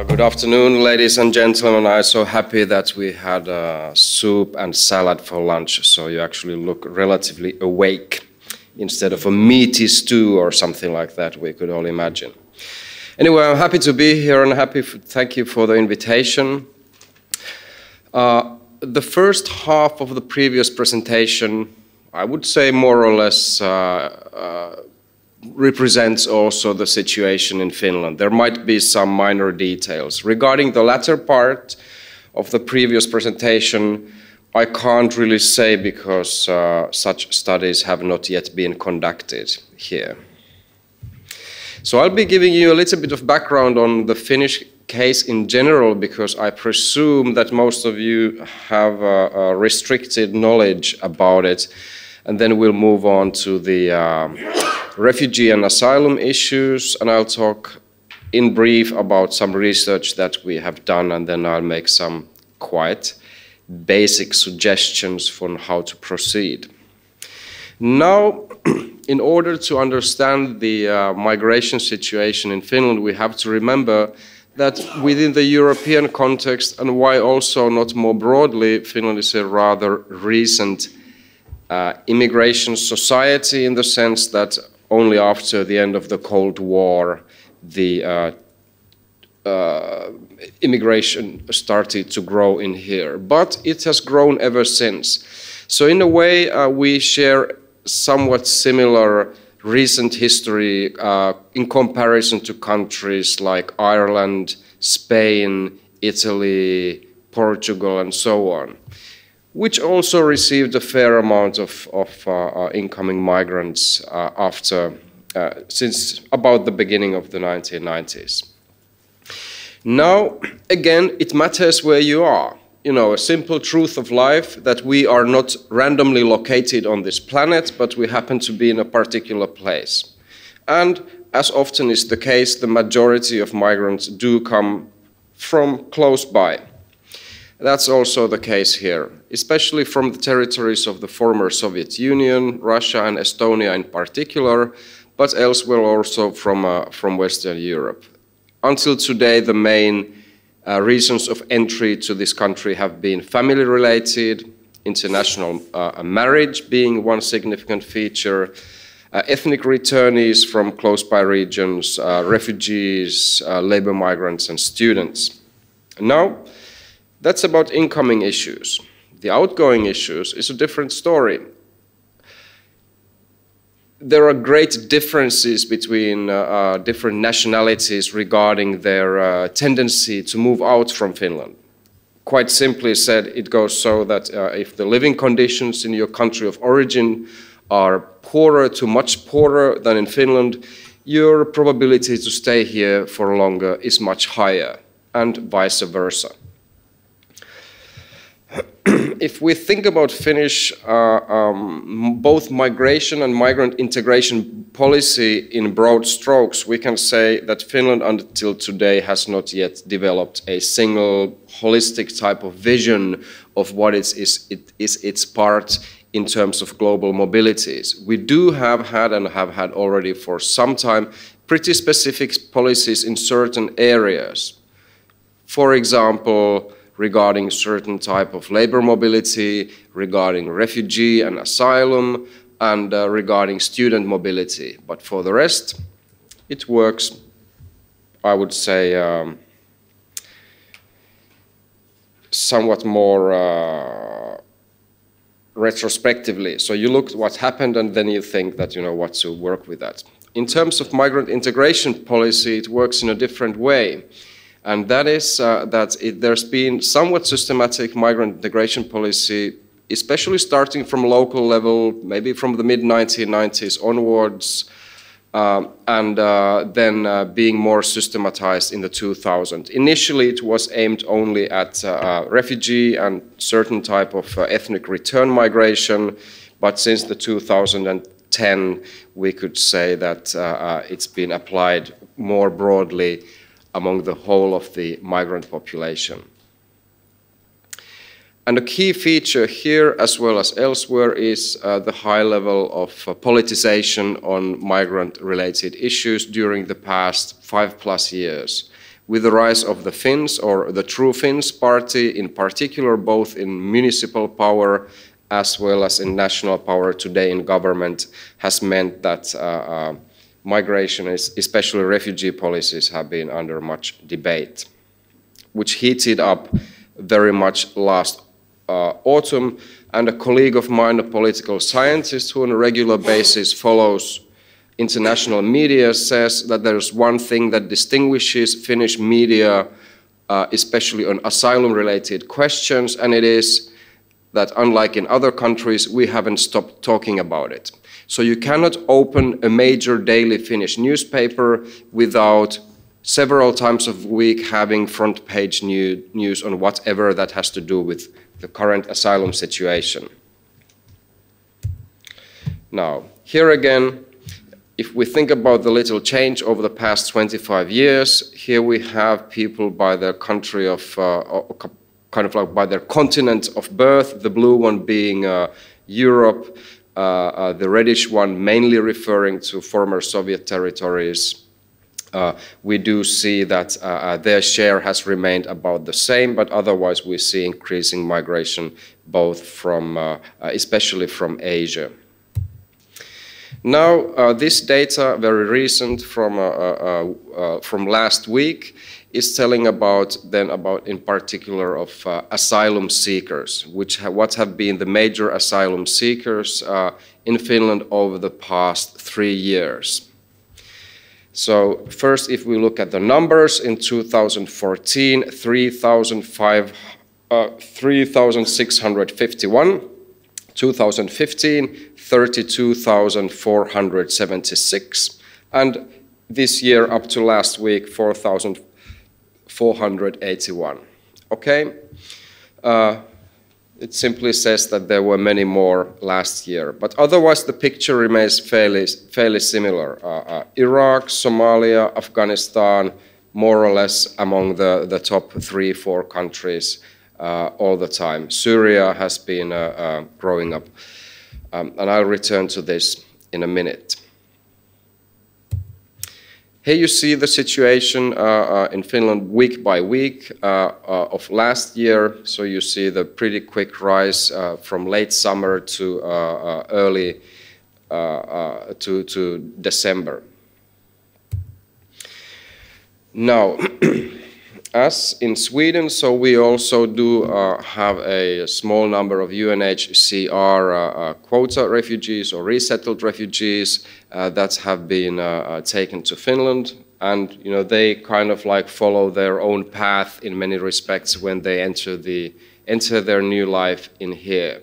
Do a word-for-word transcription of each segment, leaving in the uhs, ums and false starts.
Uh, good afternoon, ladies and gentlemen. I'm so happy that we had uh, soup and salad for lunch, so you actually look relatively awake instead of a meaty stew or something like that we could all imagine. Anyway, I'm happy to be here and happy. For, thank you for the invitation. Uh, the first half of the previous presentation, I would say more or less uh, uh, represents also the situation in Finland. There might be some minor details. Regarding the latter part of the previous presentation, I can't really say because uh, such studies have not yet been conducted here. So I'll be giving you a little bit of background on the Finnish case in general, because I presume that most of you have uh, uh, restricted knowledge about it. And then we'll move on to the um, refugee and asylum issues, and I'll talk in brief about some research that we have done, and then I'll make some quite basic suggestions for how to proceed. Now, in order to understand the uh, migration situation in Finland, we have to remember that within the European context, and why also not more broadly, Finland is a rather recent Uh, immigration society, in the sense that only after the end of the Cold War the uh, uh, immigration started to grow in here. But it has grown ever since. So in a way uh, we share somewhat similar recent history uh, in comparison to countries like Ireland, Spain, Italy, Portugal and so on, which also received a fair amount of, of uh, incoming migrants uh, after, uh, since about the beginning of the nineteen nineties. Now, again, it matters where you are. You know, a simple truth of life that we are not randomly located on this planet, but we happen to be in a particular place. And as often is the case, the majority of migrants do come from close by. That's also the case here, especially from the territories of the former Soviet Union, Russia and Estonia in particular, but elsewhere also from, uh, from Western Europe. Until today, the main uh, reasons of entry to this country have been family-related, international uh, marriage being one significant feature, uh, ethnic returnees from close-by regions, uh, refugees, uh, labor migrants and students. Now, that's about incoming issues. The outgoing issues is a different story. There are great differences between uh, uh, different nationalities regarding their uh, tendency to move out from Finland. Quite simply said, it goes so that uh, if the living conditions in your country of origin are poorer to much poorer than in Finland, your probability to stay here for longer is much higher, and vice versa. If we think about Finnish uh, um, both migration and migrant integration policy in broad strokes, we can say that Finland until today has not yet developed a single holistic type of vision of what is, is, it, is its part in terms of global mobilities. We do have had and have had already for some time pretty specific policies in certain areas. For example, regarding certain type of labor mobility, regarding refugee and asylum, and uh, regarding student mobility. But for the rest, it works, I would say, um, somewhat more uh, retrospectively. So you look at what happened and then you think that you know what to work with that. In terms of migrant integration policy, it works in a different way. And that is uh, that it, there's been somewhat systematic migrant integration policy, especially starting from local level, maybe from the mid nineteen nineties onwards, uh, and uh, then uh, being more systematized in the two thousands. Initially, it was aimed only at uh, refugee and certain type of uh, ethnic return migration, but since the two thousand ten, we could say that uh, uh, it's been applied more broadly among the whole of the migrant population. And a key feature here, as well as elsewhere, is uh, the high level of uh, politicization on migrant-related issues during the past five plus years, with the rise of the Finns, or the True Finns party in particular, both in municipal power as well as in national power today in government, has meant that uh, uh, migration, is, especially refugee policies, have been under much debate, which heated up very much last uh, autumn. And a colleague of mine, a political scientist who on a regular basis follows international media, says that there is one thing that distinguishes Finnish media, uh, especially on asylum-related questions, and it is that, unlike in other countries, we haven't stopped talking about it. So you cannot open a major daily Finnish newspaper without several times a week having front-page new news on whatever that has to do with the current asylum situation. Now, here again, if we think about the little change over the past twenty-five years, here we have people by their country of, uh, kind of like by their continent of birth, the blue one being uh, Europe, uh, uh, the reddish one mainly referring to former Soviet territories. Uh, we do see that uh, uh, their share has remained about the same, but otherwise we see increasing migration both from, uh, uh, especially from Asia. Now, uh, this data, very recent from, uh, uh, uh, from last week, is telling about, then about in particular of uh, asylum seekers, which ha what have been the major asylum seekers uh, in Finland over the past three years. So first, if we look at the numbers, in two thousand fourteen, three thousand six hundred fifty-one. two thousand fifteen, thirty-two thousand four hundred seventy-six, and this year up to last week, four thousand four hundred eighty-one. Okay, uh, it simply says that there were many more last year, but otherwise the picture remains fairly, fairly similar. Uh, uh, Iraq, Somalia, Afghanistan, more or less among the, the top three, four countries Uh, all the time. Syria has been uh, uh, growing up, um, and I'll return to this in a minute. Here you see the situation uh, uh, in Finland week by week uh, uh, of last year. So you see the pretty quick rise uh, from late summer to uh, uh, early uh, uh, to, to December. Now, as in Sweden, so we also do uh, have a small number of U N H C R uh, uh, quota refugees or resettled refugees uh, that have been uh, uh, taken to Finland, and you know they kind of like follow their own path in many respects when they enter the enter their new life in here.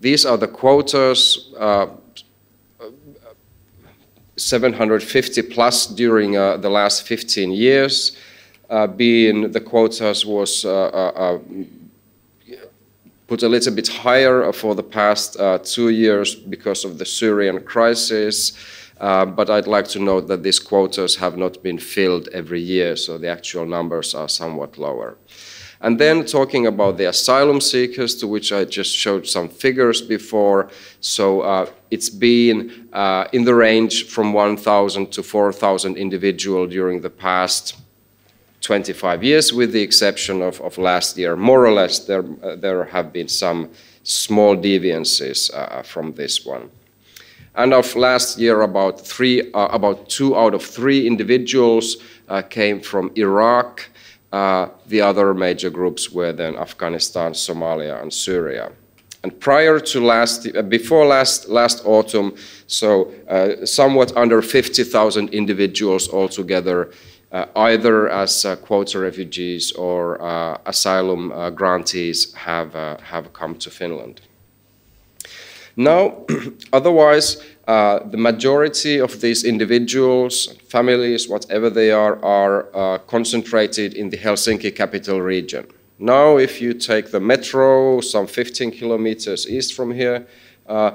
These are the quotas. Uh, seven hundred fifty plus during uh, the last fifteen years. Uh, being the quotas was uh, uh, uh, put a little bit higher for the past uh, two years because of the Syrian crisis, uh, but I'd like to note that these quotas have not been filled every year, so the actual numbers are somewhat lower. And then talking about the asylum seekers, to which I just showed some figures before, so uh, it's been uh, in the range from one thousand to four thousand individual during the past twenty-five years, with the exception of, of last year. More or less, there, uh, there have been some small deviances uh, from this one. And of last year, about, three, uh, about two out of three individuals uh, came from Iraq. Uh, the other major groups were then Afghanistan, Somalia, and Syria. And prior to last, uh, before last, last autumn, so uh, somewhat under fifty thousand individuals altogether, Uh, either as uh, quota refugees or uh, asylum uh, grantees have, uh, have come to Finland. Now, otherwise, uh, the majority of these individuals, families, whatever they are, are uh, concentrated in the Helsinki capital region. Now, if you take the metro, some fifteen kilometers east from here, uh,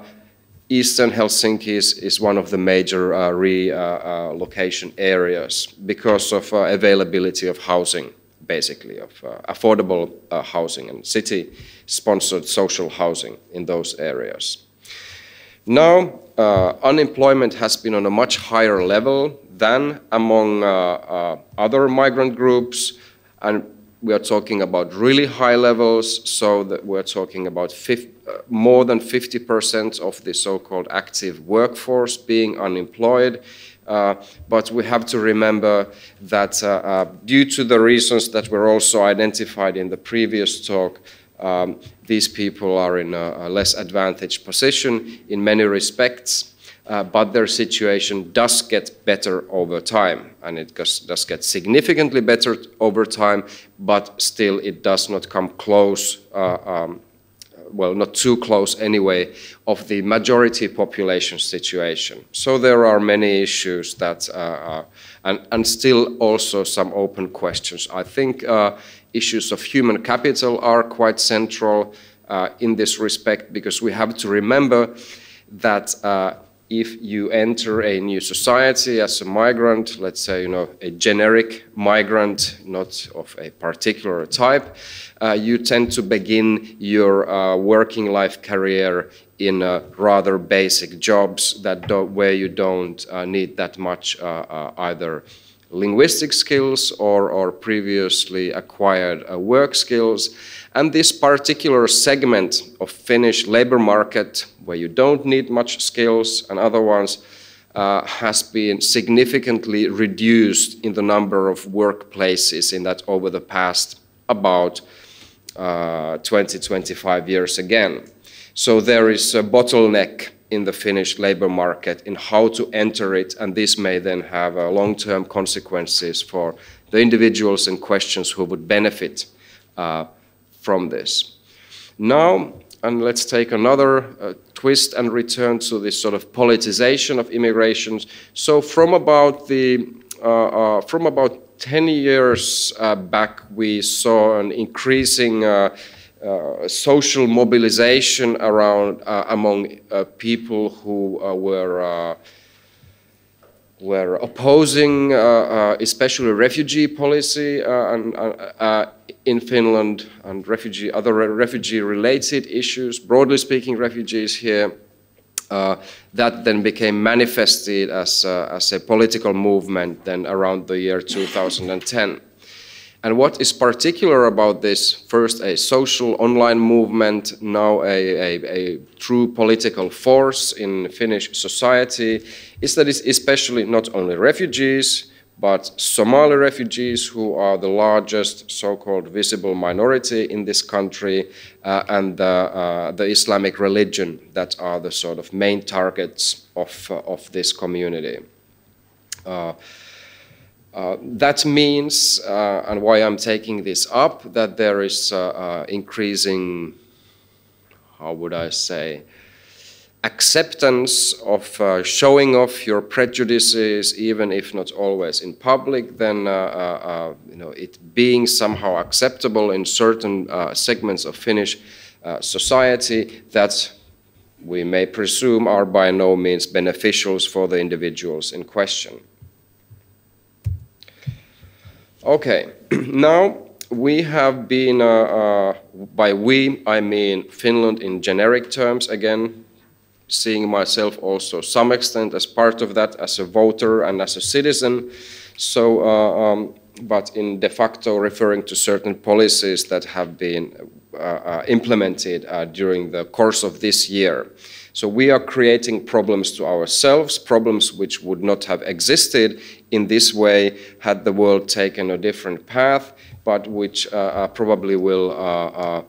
Eastern Helsinki is, is one of the major uh, relocation uh, uh, areas because of uh, availability of housing, basically, of uh, affordable uh, housing and city-sponsored social housing in those areas. Now, uh, unemployment has been on a much higher level than among uh, uh, other migrant groups, and we are talking about really high levels, so that we're talking about fifty, uh, more than fifty percent of the so-called active workforce being unemployed. Uh, but we have to remember that uh, uh, due to the reasons that were also identified in the previous talk, um, these people are in a, a less advantaged position in many respects, uh, but their situation does get better over time, and it does, does get significantly better over time, but still it does not come close, uh, um, well, not too close anyway, of the majority population situation. So there are many issues that, uh, are, and, and still also some open questions. I think uh, issues of human capital are quite central uh, in this respect, because we have to remember that uh, if you enter a new society as a migrant, let's say, you know, a generic migrant, not of a particular type, uh, you tend to begin your uh, working life career in uh, rather basic jobs that don't, where you don't uh, need that much uh, uh, either linguistic skills or, or previously acquired uh, work skills. And this particular segment of Finnish labor market, where you don't need much skills and other ones, uh, has been significantly reduced in the number of workplaces in that over the past about uh, twenty, twenty-five years again. So there is a bottleneck in the Finnish labor market in how to enter it, and this may then have uh, long-term consequences for the individuals in questions who would benefit uh, from this. Now, and let's take another uh, twist and return to this sort of politicization of immigration. So from about the uh, uh, from about ten years uh, back, we saw an increasing uh, Uh, social mobilization around uh, among uh, people who uh, were uh, were opposing, uh, uh, especially refugee policy uh, and, uh, uh, in Finland, and refugee other refugee-related issues. Broadly speaking, refugees here. Uh, that then became manifested as uh, as a political movement then around the year two thousand ten. And what is particular about this, first a social online movement, now a, a, a true political force in Finnish society, is that it's especially not only refugees, but Somali refugees, who are the largest so-called visible minority in this country, uh, and the, uh, the Islamic religion that are the sort of main targets of, uh, of this community. Uh, Uh, that means, uh, and why I'm taking this up, that there is uh, uh, increasing, how would I say, acceptance of uh, showing off your prejudices, even if not always in public, then uh, uh, you know, it being somehow acceptable in certain uh, segments of Finnish uh, society that we may presume are by no means beneficial for the individuals in question. Okay, now we have been, uh, uh, by we, I mean Finland in generic terms, again, seeing myself also to some extent as part of that, as a voter and as a citizen, so, uh, um, but in de facto referring to certain policies that have been uh, uh, implemented uh, during the course of this year. So we are creating problems to ourselves, problems which would not have existed in this way had the world taken a different path, but which uh, probably will uh, uh,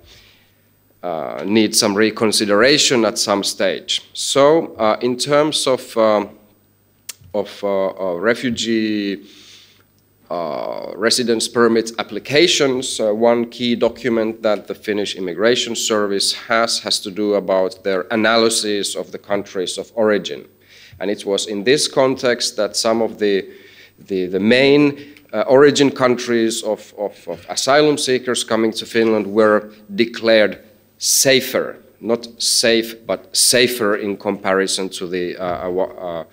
uh, need some reconsideration at some stage. So uh, in terms of, um, of uh, uh, refugee Uh, residence permit applications, uh, one key document that the Finnish Immigration Service has has to do about their analysis of the countries of origin. And it was in this context that some of the, the, the main uh, origin countries of, of, of asylum seekers coming to Finland were declared safer. Not safe, but safer in comparison to the uh, uh, uh,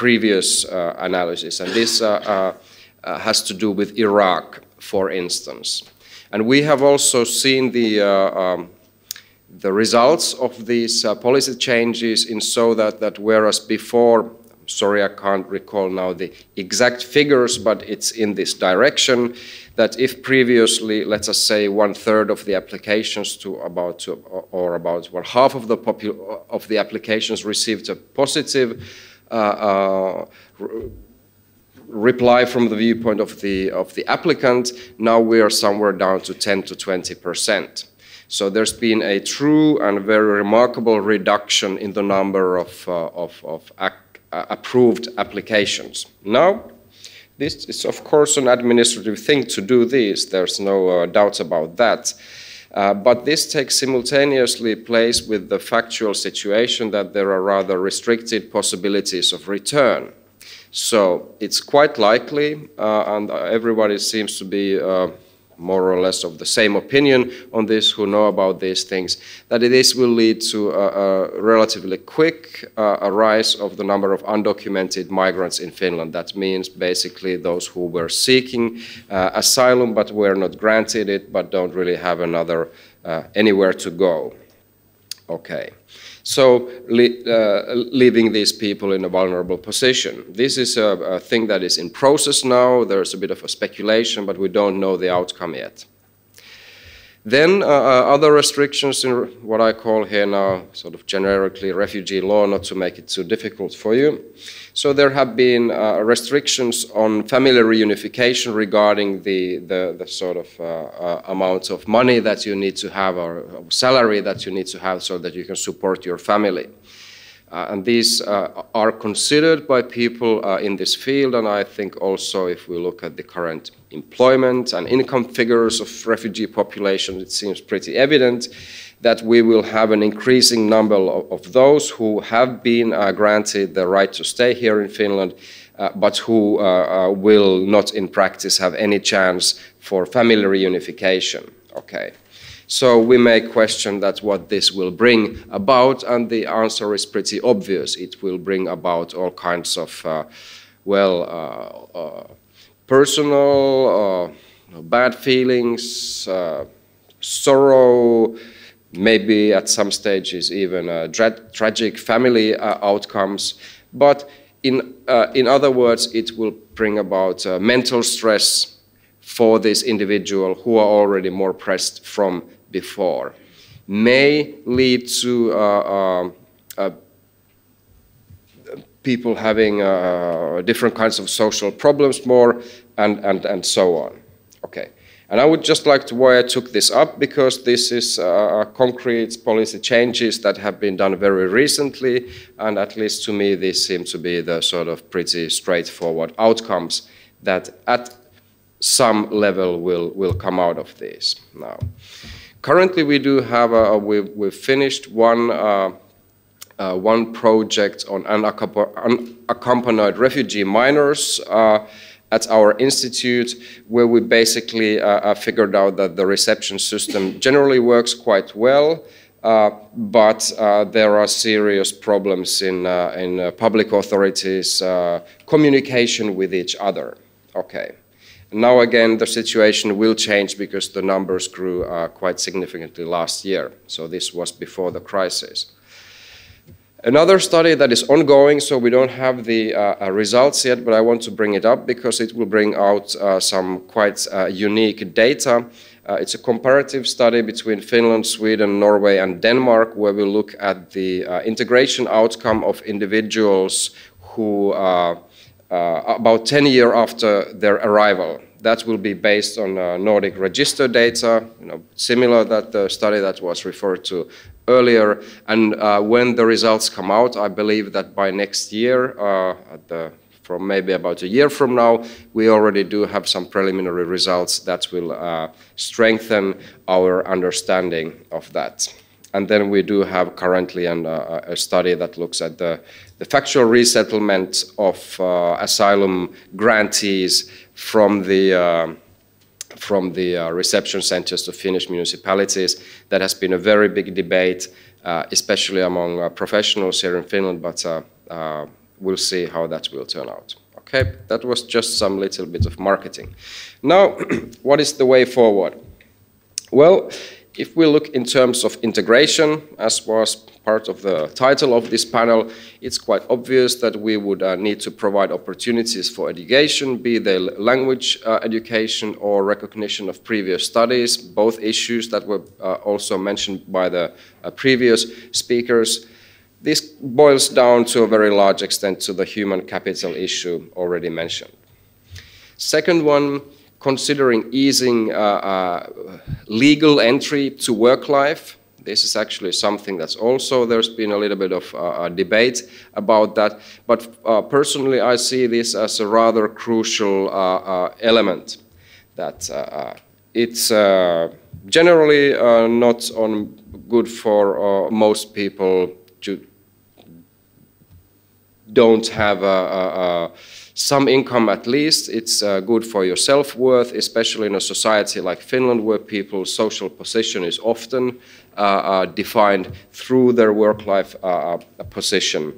previous uh, analysis. And this uh, uh, Uh, has to do with Iraq, for instance. And we have also seen the, uh, um, the results of these uh, policy changes in so that, that whereas before, sorry, I can't recall now the exact figures, but it's in this direction, that if previously, let's us say, one third of the applications to about, to, or about well, half of the, popu of the applications received a positive uh, uh, re reply from the viewpoint of the, of the applicant, now we are somewhere down to ten to twenty percent. So there's been a true and very remarkable reduction in the number of, uh, of, of actors Uh, approved applications. Now, this is of course an administrative thing to do this, there's no uh, doubt about that. Uh, but this takes simultaneously place with the factual situation that there are rather restricted possibilities of return. So it's quite likely, uh, and everybody seems to be uh, more or less of the same opinion on this, who know about these things, that this will lead to a, a relatively quick uh, a rise of the number of undocumented migrants in Finland. That means basically those who were seeking uh, asylum but were not granted it, but don't really have another uh, anywhere to go. Okay. So le- uh, leaving these people in a vulnerable position. This is a, a thing that is in process now. There's a bit of a speculation, but we don't know the outcome yet. Then uh, other restrictions in what I call here now sort of generically refugee law, not to make it too difficult for you. So there have been uh, restrictions on family reunification regarding the, the, the sort of uh, uh, amount of money that you need to have or salary that you need to have so that you can support your family. Uh, and these uh, are considered by people uh, in this field, and I think also if we look at the current employment and income figures of refugee population, it seems pretty evident that we will have an increasing number of, of those who have been uh, granted the right to stay here in Finland, uh, but who uh, uh, will not in practice have any chance for family reunification. Okay. So we may question that what this will bring about, and the answer is pretty obvious. It will bring about all kinds of, uh, well, uh, uh, personal, uh, bad feelings, uh, sorrow, maybe at some stages even uh, tra- tragic family uh, outcomes. But in, uh, in other words, it will bring about uh, mental stress for this individual who are already more pressed from before, may lead to uh, uh, uh, people having uh, different kinds of social problems more, and, and, and so on. Okay. And I would just like to why I took this up, because this is uh, concrete policy changes that have been done very recently, and at least to me these seem to be the sort of pretty straightforward outcomes that at some level will, will come out of this now. Currently we do have, a, we've, we've finished one, uh, uh, one project on unaccompanied refugee minors uh, at our institute, where we basically uh, figured out that the reception system generally works quite well. Uh, but uh, there are serious problems in, uh, in uh, public authorities' uh, communication with each other. Okay. Now again, the situation will change because the numbers grew uh, quite significantly last year. So this was before the crisis. Another study that is ongoing, so we don't have the uh, results yet, but I want to bring it up because it will bring out uh, some quite uh, unique data. Uh, it's a comparative study between Finland, Sweden, Norway, and Denmark, where we look at the uh, integration outcome of individuals who are Uh, about ten years after their arrival. That will be based on uh, Nordic register data, you know, similar to the study that was referred to earlier. And uh, when the results come out, I believe that by next year, uh, at the, from maybe about a year from now, we already do have some preliminary results that will uh, strengthen our understanding of that. And then we do have currently an, uh, a study that looks at the, the factual resettlement of uh, asylum grantees from the, uh, from the uh, reception centers to Finnish municipalities. That has been a very big debate, uh, especially among uh, professionals here in Finland, but uh, uh, we'll see how that will turn out. Okay, that was just some little bit of marketing. Now, what is the way forward? Well, If we look in terms of integration, as was part of the title of this panel, it's quite obvious that we would uh, need to provide opportunities for education, be they language uh, education or recognition of previous studies, both issues that were uh, also mentioned by the uh, previous speakers. This boils down to a very large extent to the human capital issue already mentioned. Second one, considering easing uh, uh, legal entry to work life. This is actually something that's also, there's been a little bit of uh, debate about that, but uh, personally I see this as a rather crucial uh, uh, element, that uh, it's uh, generally uh, not on good for uh, most people to don't have a, a, a some income at least. It's uh, good for your self-worth, especially in a society like Finland where people's social position is often uh, uh, defined through their work-life uh, position.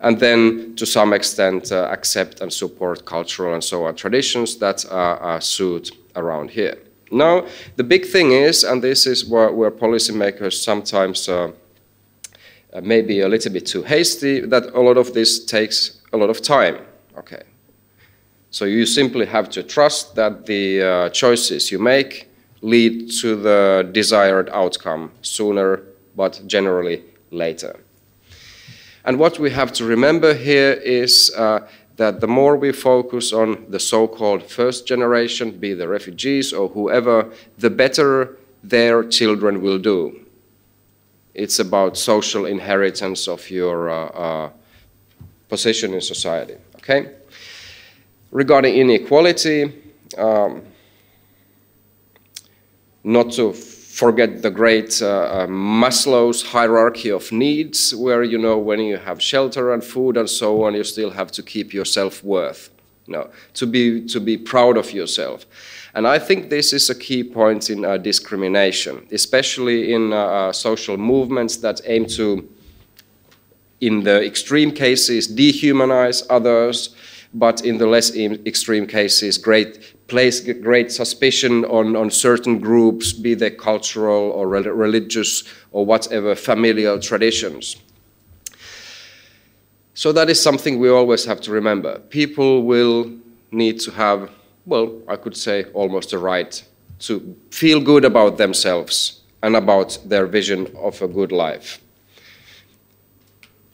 And then to some extent uh, accept and support cultural and so on traditions that are, are suit around here. Now the big thing is, and this is where, where policymakers sometimes uh, uh, maybe a little bit too hasty, that a lot of this takes a lot of time. Okay, so you simply have to trust that the uh, choices you make lead to the desired outcome sooner, but generally later. And what we have to remember here is uh, that the more we focus on the so-called first generation, be they refugees or whoever, the better their children will do. It's about social inheritance of your uh, uh, position in society. Okay. Regarding inequality, um, not to forget the great uh, Maslow's hierarchy of needs, where, you know, when you have shelter and food and so on, you still have to keep your self-worth, you know, to be, to be proud of yourself. And I think this is a key point in uh, discrimination, especially in uh, social movements that aim to, in the extreme cases, dehumanize others, but in the less extreme cases, great place great suspicion on, on certain groups, be they cultural or religious or whatever, familial traditions. So that is something we always have to remember. People will need to have, well, I could say almost a right to feel good about themselves and about their vision of a good life.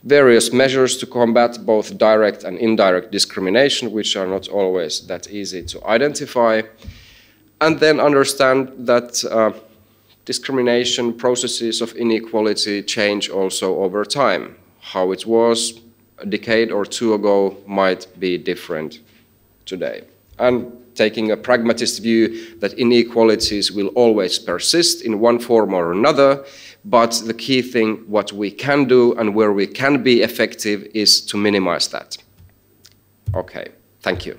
Various measures to combat both direct and indirect discrimination, which are not always that easy to identify, and then understand that uh, discrimination, processes of inequality change also over time. How it was a decade or two ago might be different today. And taking a pragmatist view that inequalities will always persist in one form or another, but the key thing, what we can do and where we can be effective, is to minimize that. Okay, thank you.